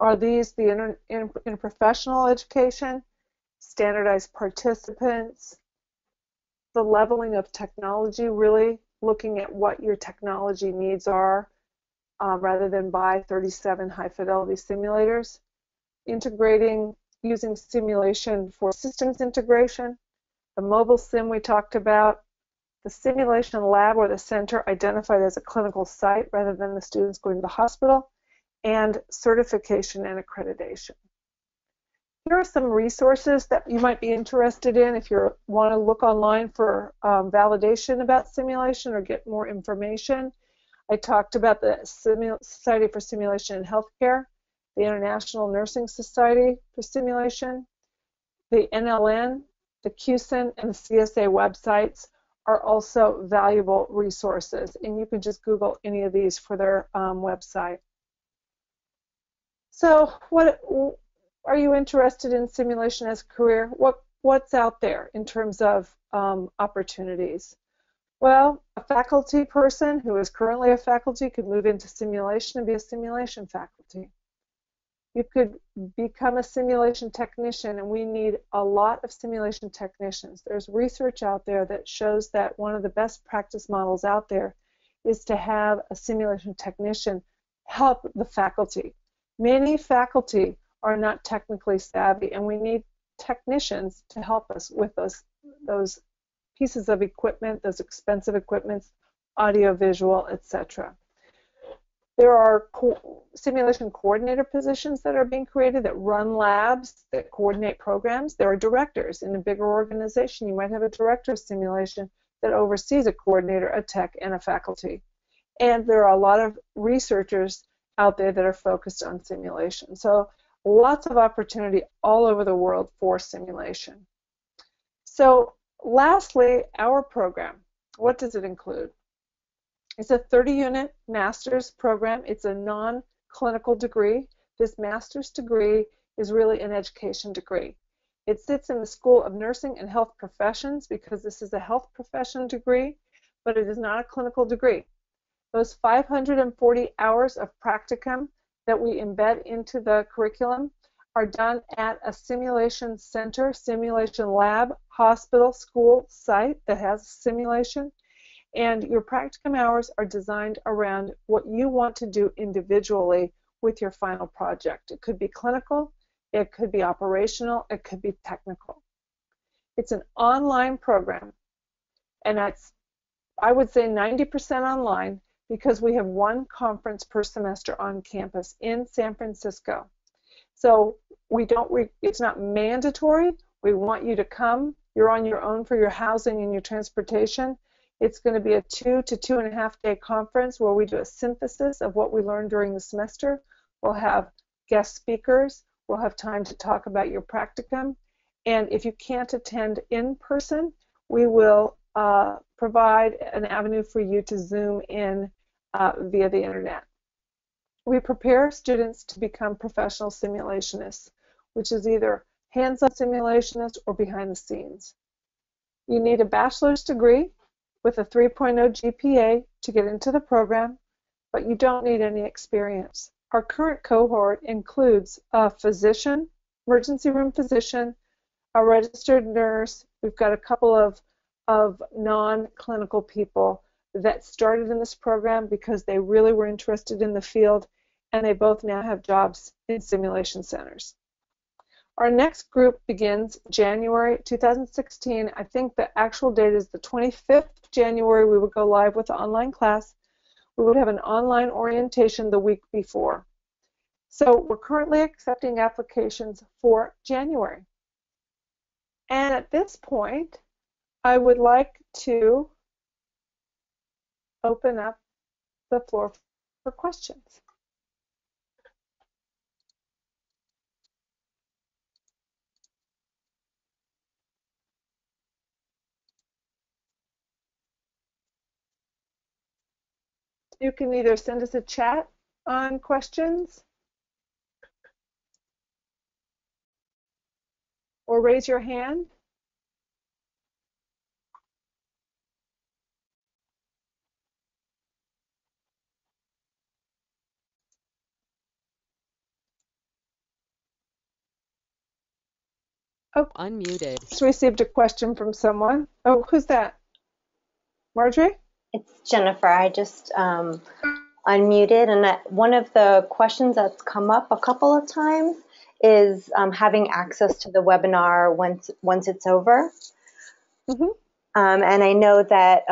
are these: the interprofessional education, standardized participants, the leveling of technology, really looking at what your technology needs are rather than buy 37 high-fidelity simulators, integrating using simulation for systems integration, the mobile sim we talked about, the simulation lab or the center identified as a clinical site rather than the students going to the hospital, and certification and accreditation. Here are some resources that you might be interested in if you want to look online for validation about simulation or get more information. I talked about the Society for Simulation in Healthcare, the International Nursing Society for Simulation, the NLN, the QSEN, and the CSA websites are also valuable resources, and you can just Google any of these for their website. So what are you interested in simulation as a career? What's out there in terms of opportunities? Well, a faculty person who is currently a faculty could move into simulation and be a simulation faculty. You could become a simulation technician, and we need a lot of simulation technicians. There's research out there that shows that one of the best practice models out there is to have a simulation technician help the faculty. Many faculty are not technically savvy, and we need technicians to help us with those pieces of equipment, those expensive equipments, audiovisual, etc. There are simulation coordinator positions that are being created that run labs, that coordinate programs. There are directors. In a bigger organization, you might have a director of simulation that oversees a coordinator, a tech, and a faculty. And there are a lot of researchers out there that are focused on simulation. So lots of opportunity all over the world for simulation. So lastly, our program. What does it include? It's a 30-unit master's program. It's a non-clinical degree. This master's degree is really an education degree. It sits in the School of Nursing and Health Professions because this is a health profession degree, but it is not a clinical degree. Those 540 hours of practicum that we embed into the curriculum are done at a simulation center, simulation lab, hospital, school, site that has simulation. And your practicum hours are designed around what you want to do individually with your final project. It could be clinical, it could be operational, it could be technical. It's an online program, and that's, I would say, 90% online because we have one conference per semester on campus in San Francisco. So we don't. It's not mandatory. We want you to come. You're on your own for your housing and your transportation. It's going to be a 2 to 2.5 day conference where we do a synthesis of what we learned during the semester. We'll have guest speakers. We'll have time to talk about your practicum. And if you can't attend in person, we will provide an avenue for you to Zoom in via the internet. We prepare students to become professional simulationists, which is either hands-on simulationist or behind the scenes. You need a bachelor's degree with a 3.0 GPA to get into the program, but you don't need any experience. Our current cohort includes a physician, emergency room physician, a registered nurse. We've got a couple of non-clinical people that started in this program because they really were interested in the field, and they both now have jobs in simulation centers. Our next group begins January 2016. I think the actual date is the 25th of January. We would go live with the online class. We would have an online orientation the week before. So we're currently accepting applications for January. And at this point, I would like to open up the floor for questions. You can either send us a chat on questions or raise your hand. Oh, unmuted. Just received a question from someone. Oh, who's that? Marjorie? It's Jennifer. I just unmuted, and one of the questions that's come up a couple of times is having access to the webinar once it's over. Mm-hmm. And I know that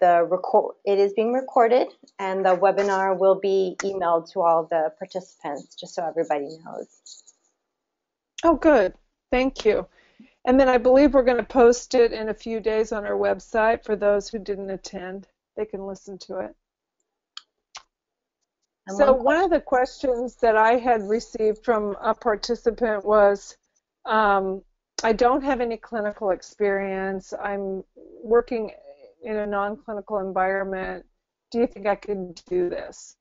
it is being recorded, and the webinar will be emailed to all the participants, just so everybody knows. Oh, good. Thank you. And then I believe we're going to post it in a few days on our website for those who didn't attend. They can listen to it. So one of the questions that I had received from a participant was, I don't have any clinical experience. I'm working in a non-clinical environment. Do you think I could do this?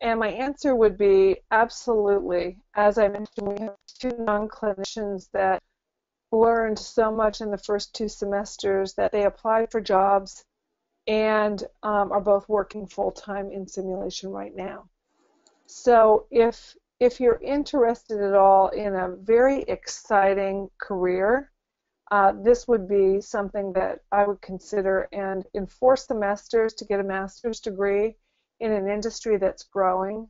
And my answer would be absolutely. As I mentioned, we have two non-clinicians that learned so much in the first two semesters that they applied for jobs and are both working full-time in simulation right now. So if you're interested at all in a very exciting career, this would be something that I would consider, and enforce the masters to get a master's degree in an industry that's growing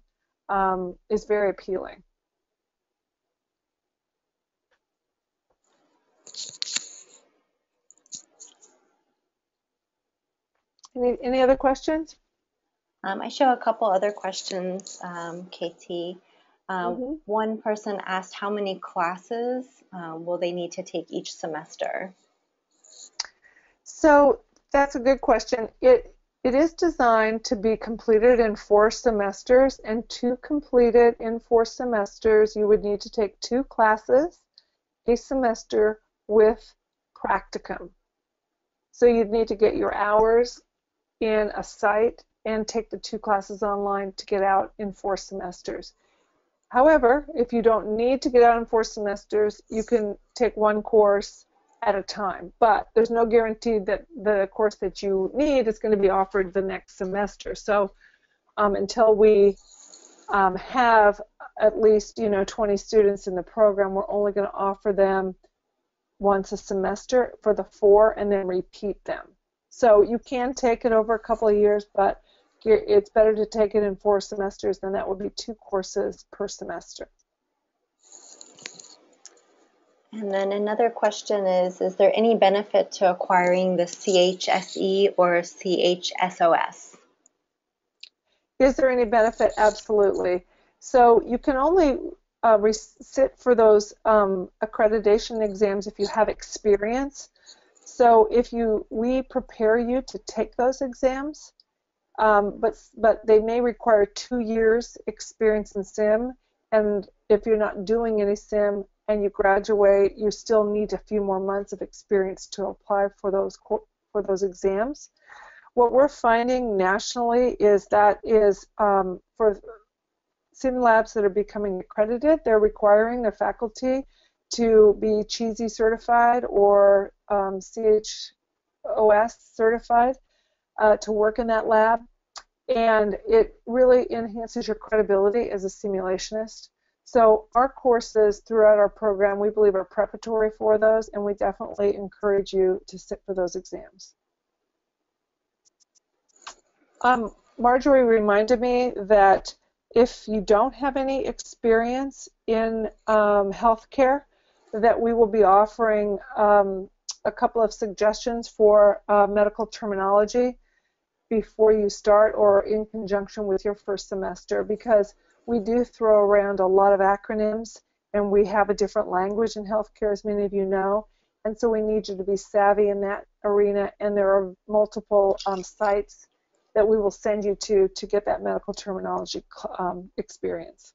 is very appealing. Any other questions? I show a couple other questions, KT. One person asked how many classes will they need to take each semester? So that's a good question. It is designed to be completed in 4 semesters, and to complete it in 4 semesters, you would need to take 2 classes a semester with practicum. So you'd need to get your hours in a site and take the 2 classes online to get out in 4 semesters. However, if you don't need to get out in 4 semesters, you can take 1 course at a time, but there's no guarantee that the course that you need is going to be offered the next semester. So until we have at least 20 students in the program, we're only going to offer them once a semester for the 4 and then repeat them. So you can take it over a couple of years, but it's better to take it in 4 semesters, and that would be 2 courses per semester. And then another question is there any benefit to acquiring the CHSE or CHSOS? Is there any benefit? Absolutely. So you can only sit for those accreditation exams if you have experience. So if we prepare you to take those exams, but they may require 2 years experience in sim, and if you're not doing any sim, and you graduate, you still need a few more months of experience to apply for those exams. What we're finding nationally is that for sim labs that are becoming accredited, they're requiring their faculty to be CHSE certified or CHOS certified to work in that lab, and it really enhances your credibility as a simulationist. So our courses throughout our program, we believe, are preparatory for those, and we definitely encourage you to sit for those exams. Marjorie reminded me that if you don't have any experience in healthcare, that we will be offering a couple of suggestions for medical terminology before you start or in conjunction with your first semester, because we do throw around a lot of acronyms, and we have a different language in healthcare, as many of you know, and so we need you to be savvy in that arena, and there are multiple sites that we will send you to get that medical terminology experience.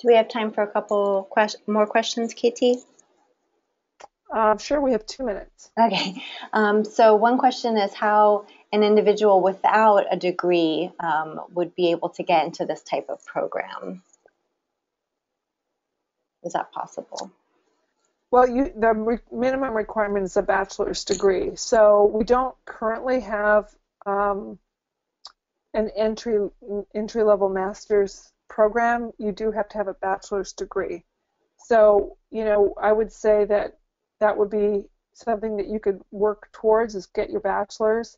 Do we have time for a couple more questions, KT? I'm sure we have 2 minutes. Okay. So one question is how an individual without a degree would be able to get into this type of program. Is that possible? Well, the minimum requirement is a bachelor's degree. So we don't currently have an entry-level master's program. You do have to have a bachelor's degree. So, I would say that that would be something that you could work towards, is get your bachelor's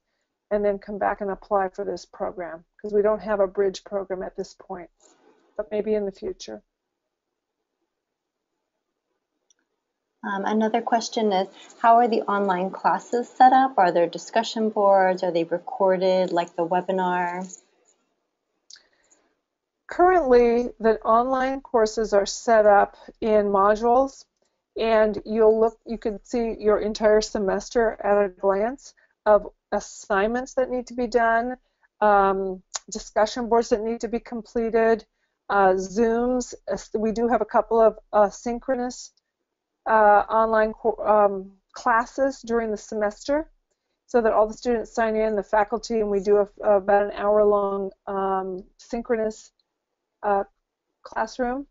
and then come back and apply for this program, because we don't have a bridge program at this point, but maybe in the future. Another question is, how are the online classes set up? Are there discussion boards? Are they recorded like the webinar? Currently, the online courses are set up in modules, and you can see your entire semester at a glance of assignments that need to be done, discussion boards that need to be completed, Zooms. We do have a couple of synchronous online classes during the semester, so that all the students sign in, the faculty, and we do about an hour-long synchronous classroom.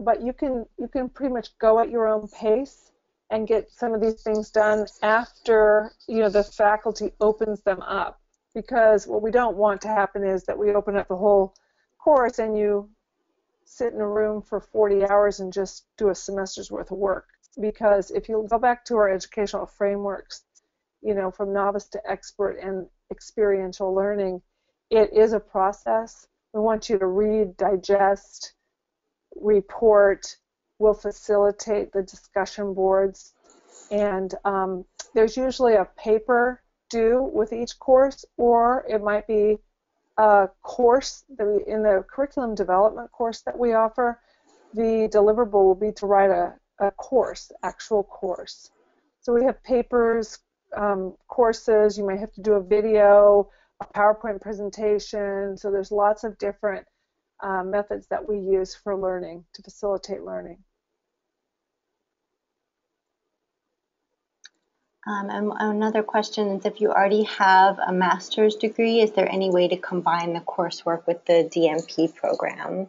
But you can pretty much go at your own pace and get some of these things done after the faculty opens them up, because what we don't want to happen is that we open up the whole course and you sit in a room for 40 hours and just do a semester's worth of work. Because if you go back to our educational frameworks, you know, from novice to expert and experiential learning, it is a process. We want you to read, digest, report. We'll facilitate the discussion boards. And there's usually a paper due with each course, or it might be a course that we, in the curriculum development course that we offer, the deliverable will be to write a course, actual course. So we have papers, courses, you might have to do a video, a PowerPoint presentation, so there's lots of different methods that we use for learning, to facilitate learning. And another question is, if you already have a master's degree, is there any way to combine the coursework with the DNP program?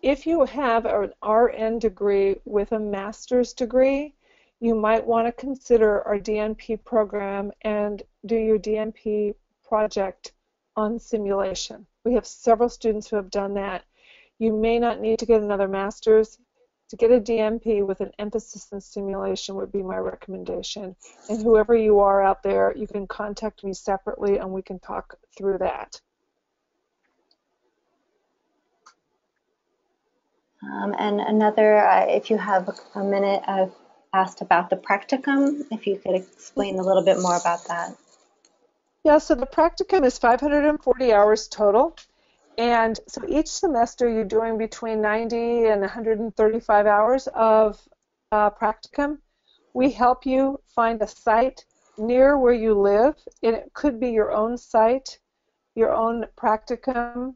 If you have an RN degree with a master's degree, you might want to consider our DNP program and do your DNP project on simulation. We have several students who have done that. You may not need to get another master's. To get a DNP with an emphasis in simulation would be my recommendation. And whoever you are out there, you can contact me separately and we can talk through that. And another, if you have a minute, I've asked about the practicum, if you could explain a little bit more about that. Yeah, so the practicum is 540 hours total, and so each semester you're doing between 90 and 135 hours of practicum. We help you find a site near where you live, and it could be your own site, your own practicum.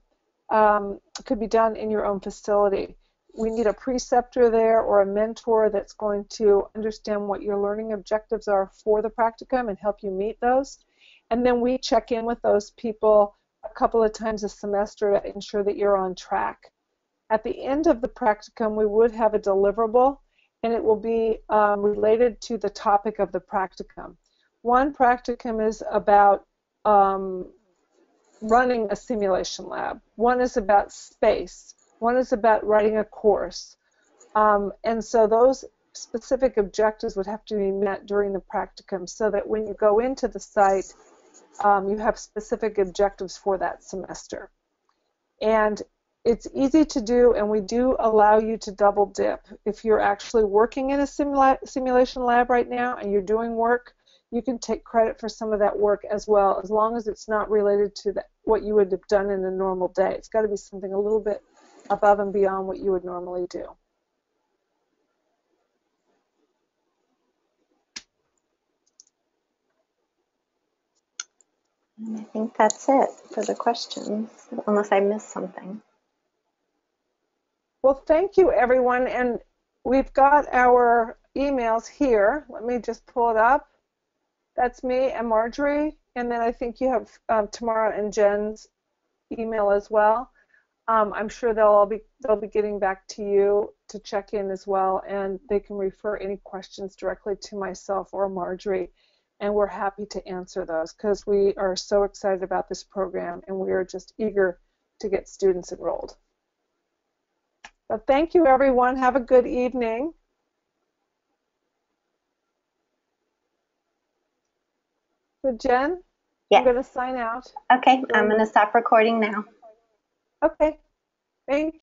It could be done in your own facility. We need a preceptor there or a mentor that's going to understand what your learning objectives are for the practicum and help you meet those. And then we check in with those people a couple of times a semester to ensure that you're on track. At the end of the practicum, we would have a deliverable, and it will be related to the topic of the practicum. One practicum is about running a simulation lab. One is about space. One is about writing a course. And so those specific objectives would have to be met during the practicum so that when you go into the site, you have specific objectives for that semester. And it's easy to do, and we do allow you to double dip. If you're actually working in a simulation lab right now and you're doing work, you can take credit for some of that work as well, as long as it's not related to what you would have done in a normal day. It's got to be something a little bit above and beyond what you would normally do. And I think that's it for the questions, unless I missed something. Well, thank you, everyone. And we've got our emails here. Let me just pull it up. That's me and Marjorie, and then I think you have Tamara and Jen's email as well. I'm sure they'll be getting back to you to check in as well, and they can refer any questions directly to myself or Marjorie, and we're happy to answer those because we are so excited about this program and we are just eager to get students enrolled. But thank you, everyone. Have a good evening. So Jen, yes. I'm going to sign out. Okay, I'm going to stop recording now. Okay, thank you.